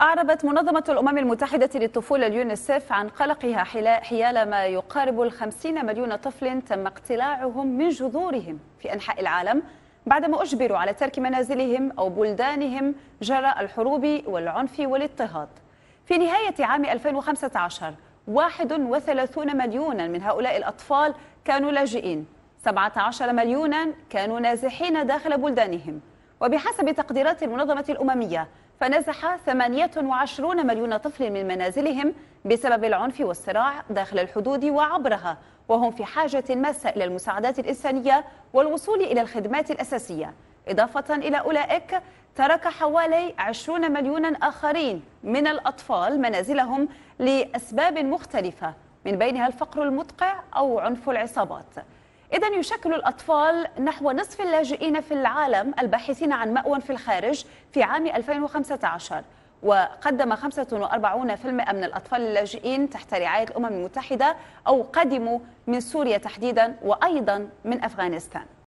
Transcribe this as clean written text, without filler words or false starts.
أعربت منظمة الأمم المتحدة للطفولة اليونيسف عن قلقها حيال ما يقارب 50 مليون طفل تم اقتلاعهم من جذورهم في أنحاء العالم بعدما أجبروا على ترك منازلهم أو بلدانهم جراء الحروب والعنف والاضطهاد. في نهاية عام 2015 31 مليونا من هؤلاء الأطفال كانوا لاجئين، 17 مليونا كانوا نازحين داخل بلدانهم، وبحسب تقديرات المنظمة الأممية فنزح 28 مليون طفل من منازلهم بسبب العنف والصراع داخل الحدود وعبرها، وهم في حاجة ماسة إلى المساعدات الإنسانية والوصول إلى الخدمات الأساسية. إضافة إلى أولئك ترك حوالي 20 مليون آخرين من الأطفال منازلهم لأسباب مختلفة من بينها الفقر المدقع أو عنف العصابات. إذا يشكل الأطفال نحو نصف اللاجئين في العالم الباحثين عن مأوى في الخارج في عام 2015، وقدم 45% من الأطفال اللاجئين تحت رعاية الأمم المتحدة أو قدموا من سوريا تحديدا وأيضا من أفغانستان.